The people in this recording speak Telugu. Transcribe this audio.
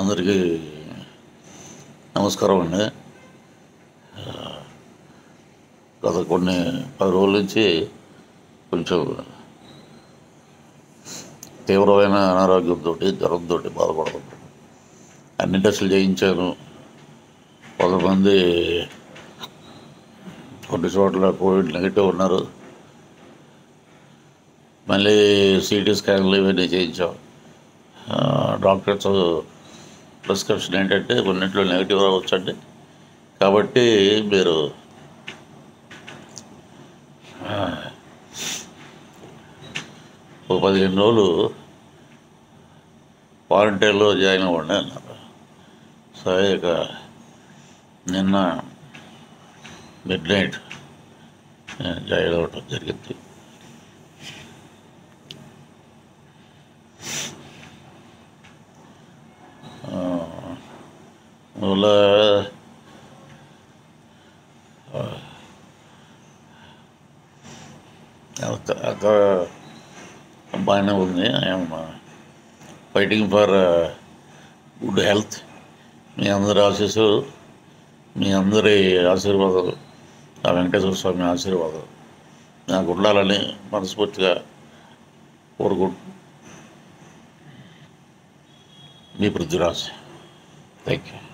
అందరికీ నమస్కారం అండి. గత కొన్ని 10 రోజుల నుంచి కొంచెం తీవ్రమైన అనారోగ్యంతో జ్వరంతో బాధపడుతుంది. అన్ని టెస్టులు చేయించాను. 10 మంది కొన్ని చోట్ల కోవిడ్ నెగిటివ్ ఉన్నారు. మళ్ళీ సిటీ స్కాన్లు ఇవన్నీ చేయించాం. డాక్టర్స్ ప్రిస్క్రిప్షన్ ఏంటంటే కొన్నింటిలో నెగిటివ్ రావచ్చండి, కాబట్టి మీరు ఒక 15 రోజులు క్వారంటైన్లో జాయిన్ అవ్వండి అన్నారు. సరే ఇక నిన్న మిడ్నైట్ జాయిన్ అవ్వటం జరిగింది. అందువల్ల అక్క బాగానే ఉంది. I'm fighting for good health. మీ అందరి ఆశీర్వాదం, ఆ వెంకటేశ్వర స్వామి ఆశీర్వాదం నాకు ఉండాలని మనస్ఫూర్తిగా కోరుకుంటున్నాను. మీ పృథ్వీరాజ్. Thank you.